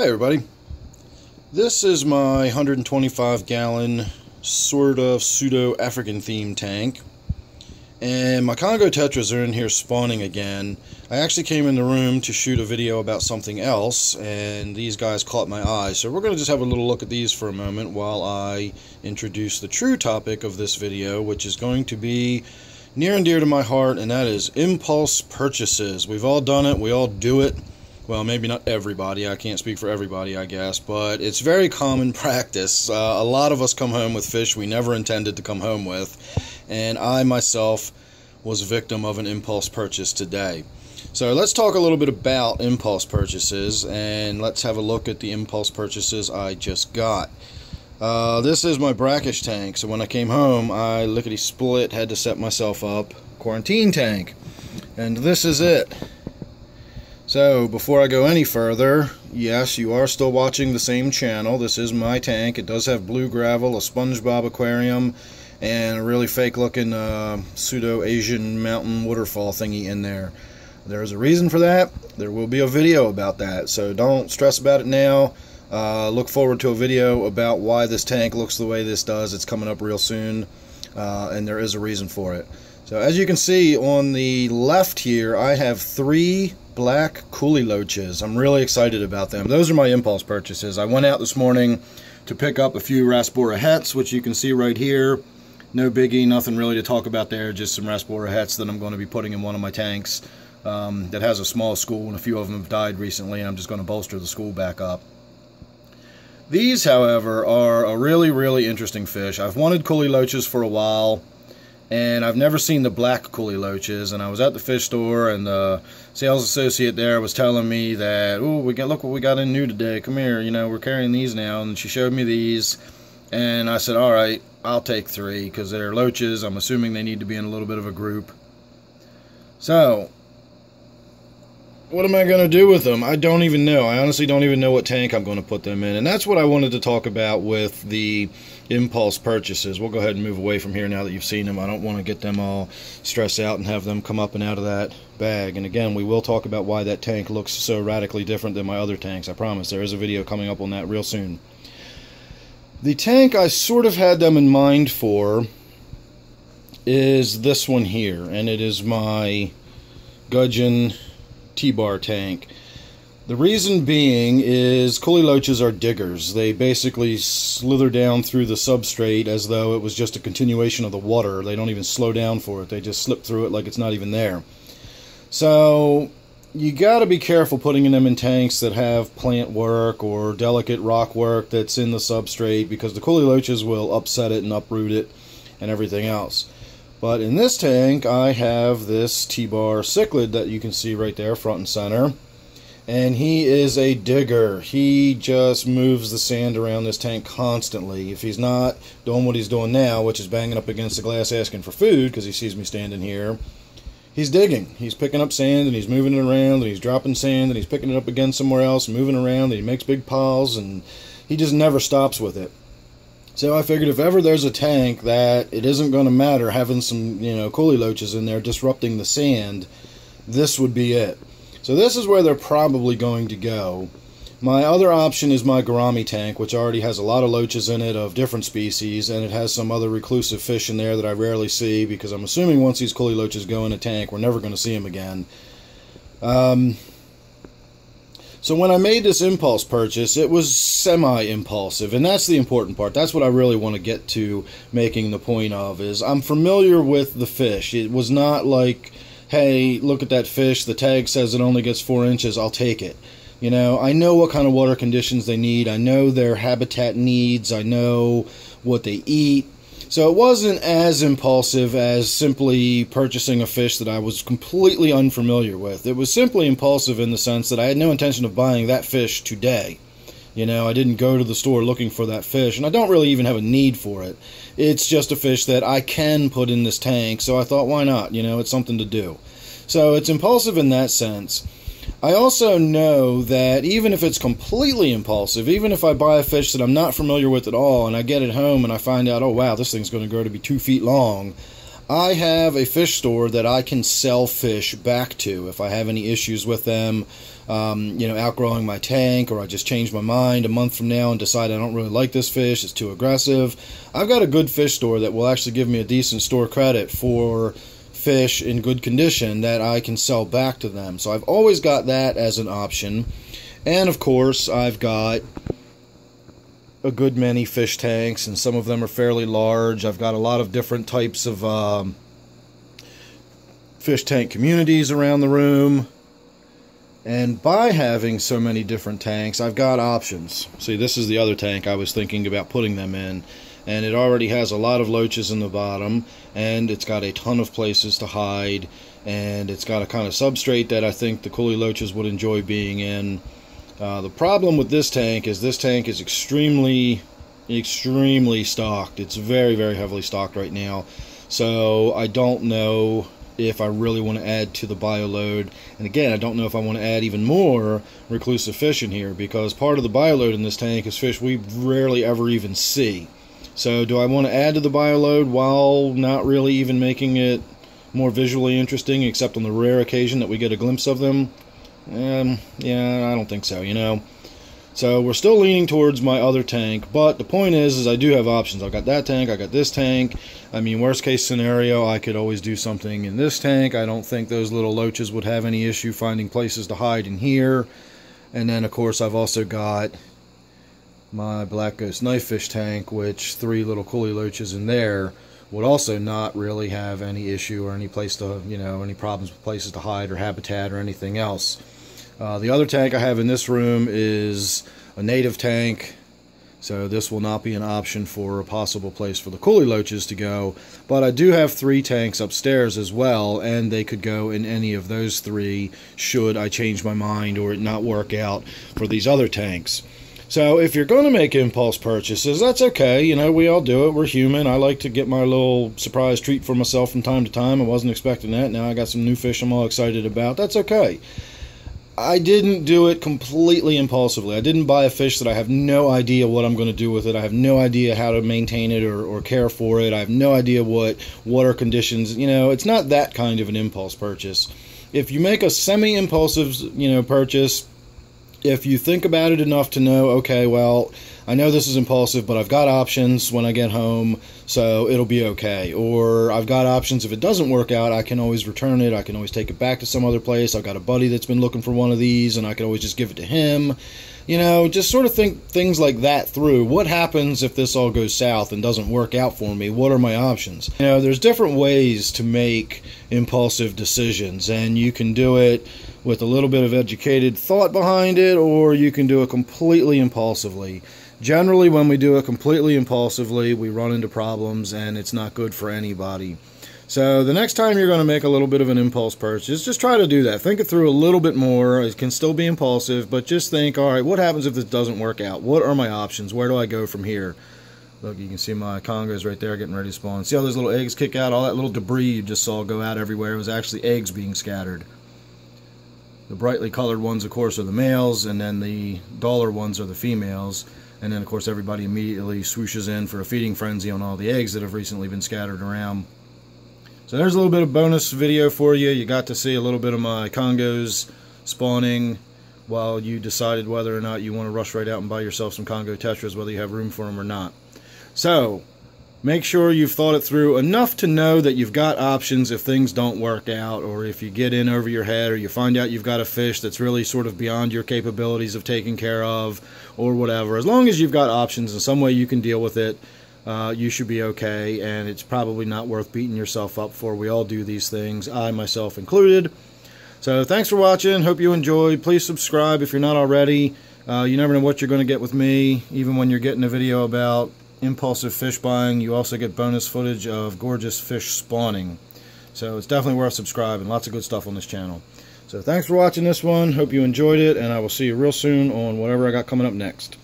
Hey everybody, this is my 125 gallon sort of pseudo African themed tank, and my Congo Tetras are in here spawning again. I actually came in the room to shoot a video about something else and these guys caught my eye, so we're going to just have a little look at these for a moment while I introduce the true topic of this video, which is going to be near and dear to my heart, and that is impulse purchases. We've all done it, we all do it. Well, maybe not everybody, I can't speak for everybody, I guess, but it's very common practice. A lot of us come home with fish we never intended to come home with, and I myself was a victim of an impulse purchase today. So let's talk a little bit about impulse purchases, and let's have a look at the impulse purchases I just got. This is my brackish tank, so when I came home, I lickety-split had to set myself up quarantine tank, and this is it. So, before I go any further, yes, you are still watching the same channel. This is my tank. It does have blue gravel, a SpongeBob aquarium, and a really fake-looking pseudo-Asian mountain waterfall thingy in there. There's a reason for that. There will be a video about that, so don't stress about it now. Look forward to a video about why this tank looks the way this does. It's coming up real soon, and there is a reason for it. So, as you can see on the left here, I have three black Kuhli Loaches. I'm really excited about them. Those are my impulse purchases. I went out this morning to pick up a few Rasbora Hets, which you can see right here. No biggie, nothing really to talk about there, just some Rasbora Hets that I'm going to be putting in one of my tanks that has a small school, and a few of them have died recently, and I'm just going to bolster the school back up. These, however, are a really, really interesting fish. I've wanted Kuhli Loaches for a while, and I've never seen the black Kuhli Loaches, and I was at the fish store, and the sales associate there was telling me that, oh, look what we got in new today, come here, you know, we're carrying these now, and she showed me these, and I said, all right, I'll take three, because they're loaches, I'm assuming they need to be in a little bit of a group. So, what am I going to do with them? I don't even know. I honestly don't even know what tank I'm going to put them in, and that's what I wanted to talk about with the impulse purchases. We'll go ahead and move away from here now that you've seen them. I don't want to get them all stressed out and have them come up and out of that bag, and again, we will talk about why that tank looks so radically different than my other tanks. I promise. There is a video coming up on that real soon. The tank I sort of had them in mind for is this one here, and it is my gudgeon T-bar tank. The reason being is Kuhli Loaches are diggers. They basically slither down through the substrate as though it was just a continuation of the water. They don't even slow down for it. They just slip through it like it's not even there. So you got to be careful putting them in tanks that have plant work or delicate rock work that's in the substrate, because the Kuhli Loaches will upset it and uproot it and everything else. But in this tank, I have this T-bar cichlid that you can see right there, front and center. And he is a digger. He just moves the sand around this tank constantly. If he's not doing what he's doing now, which is banging up against the glass asking for food, because he sees me standing here, he's digging. He's picking up sand, and he's moving it around, and he's dropping sand, and he's picking it up again somewhere else, moving around, and he makes big piles, and he just never stops with it. So I figured if ever there's a tank that it isn't going to matter having some, you know, Kuhli Loaches in there disrupting the sand, this would be it. So this is where they're probably going to go. My other option is my gourami tank, which already has a lot of loaches in it of different species, and it has some other reclusive fish in there that I rarely see, because I'm assuming once these Kuhli Loaches go in a tank, we're never going to see them again. So when I made this impulse purchase, it was semi-impulsive, and that's the important part. That's what I really want to get to making the point of, is I'm familiar with the fish. It was not like, hey, look at that fish, the tag says it only gets 4 inches, I'll take it. You know, I know what kind of water conditions they need, I know their habitat needs, I know what they eat. So it wasn't as impulsive as simply purchasing a fish that I was completely unfamiliar with. It was simply impulsive in the sense that I had no intention of buying that fish today. You know, I didn't go to the store looking for that fish, and I don't really even have a need for it. It's just a fish that I can put in this tank, so I thought, why not? You know, it's something to do. So it's impulsive in that sense. I also know that even if it's completely impulsive, even if I buy a fish that I'm not familiar with at all, and I get it home and I find out, oh wow, this thing's going to grow to be 2 feet long, I have a fish store that I can sell fish back to if I have any issues with them, you know, outgrowing my tank, or I just change my mind a month from now and decide I don't really like this fish, it's too aggressive. I've got a good fish store that will actually give me a decent store credit for fish in good condition that I can sell back to them. So I've always got that as an option. And of course, I've got a good many fish tanks, and some of them are fairly large. I've got a lot of different types of fish tank communities around the room. And by having so many different tanks, I've got options. See, this is the other tank I was thinking about putting them in, and it already has a lot of loaches in the bottom, and it's got a ton of places to hide, and it's got a kind of substrate that I think the Kuhli loaches would enjoy being in. The problem with this tank is extremely stocked. It's very, very heavily stocked right now, so I don't know if I really want to add to the bio load. And again, I don't know if I want to add even more reclusive fish in here, because part of the bio load in this tank is fish we rarely ever even see. So do I want to add to the bio load while not really even making it more visually interesting, except on the rare occasion that we get a glimpse of them? Yeah, I don't think so, you know. So we're still leaning towards my other tank, but the point is I do have options. I've got that tank, I got this tank. I mean, worst case scenario, I could always do something in this tank. I don't think those little loaches would have any issue finding places to hide in here. And then, of course, I've also got my black ghost knife fish tank, which three little Kuhli loaches in there would also not really have any issue or any place to, you know, any problems with places to hide or habitat or anything else. The other tank I have in this room is a native tank, so this will not be an option for a possible place for the Kuhli loaches to go. But I do have three tanks upstairs as well, and they could go in any of those three should I change my mind or it not work out for these other tanks. So if you're going to make impulse purchases, that's okay. You know, we all do it. We're human. I like to get my little surprise treat for myself from time to time. I wasn't expecting that. Now I got some new fish I'm all excited about. That's okay. I didn't do it completely impulsively. I didn't buy a fish that I have no idea what I'm going to do with it. I have no idea how to maintain it or care for it. I have no idea what water conditions. You know, it's not that kind of an impulse purchase. If you make a semi-impulsive, you know, purchase, if you think about it enough to know, okay, well, I know this is impulsive, but I've got options when I get home, so it'll be okay. Or I've got options. If it doesn't work out, I can always return it. I can always take it back to some other place. I've got a buddy that's been looking for one of these, and I can always just give it to him. You know, just sort of think things like that through. What happens if this all goes south and doesn't work out for me? What are my options? You know, there's different ways to make impulsive decisions, and you can do it with a little bit of educated thought behind it, or you can do it completely impulsively. Generally, when we do it completely impulsively, we run into problems, and it's not good for anybody. So the next time you're going to make a little bit of an impulse purchase, just try to do that. Think it through a little bit more. It can still be impulsive, but just think, all right, what happens if this doesn't work out? What are my options? Where do I go from here? Look, you can see my Congos right there getting ready to spawn. See how those little eggs kick out? All that little debris you just saw go out everywhere, it was actually eggs being scattered. The brightly colored ones, of course, are the males, and then the duller ones are the females. And then, of course, everybody immediately swooshes in for a feeding frenzy on all the eggs that have recently been scattered around. So there's a little bit of bonus video for you. You got to see a little bit of my Congos spawning while you decided whether or not you want to rush right out and buy yourself some Congo Tetras, whether you have room for them or not. So make sure you've thought it through enough to know that you've got options if things don't work out, or if you get in over your head, or you find out you've got a fish that's really sort of beyond your capabilities of taking care of, or whatever. As long as you've got options in some way you can deal with it, you should be okay, and it's probably not worth beating yourself up for. We all do these things, I myself included. So thanks for watching. Hope you enjoyed. Please subscribe if you're not already. You never know what you're going to get with me, even when you're getting a video about impulsive fish buying. You also get bonus footage of gorgeous fish spawning, so it's definitely worth subscribing. Lots of good stuff on this channel. So thanks for watching this one. Hope you enjoyed it, and I will see you real soon on whatever I got coming up next.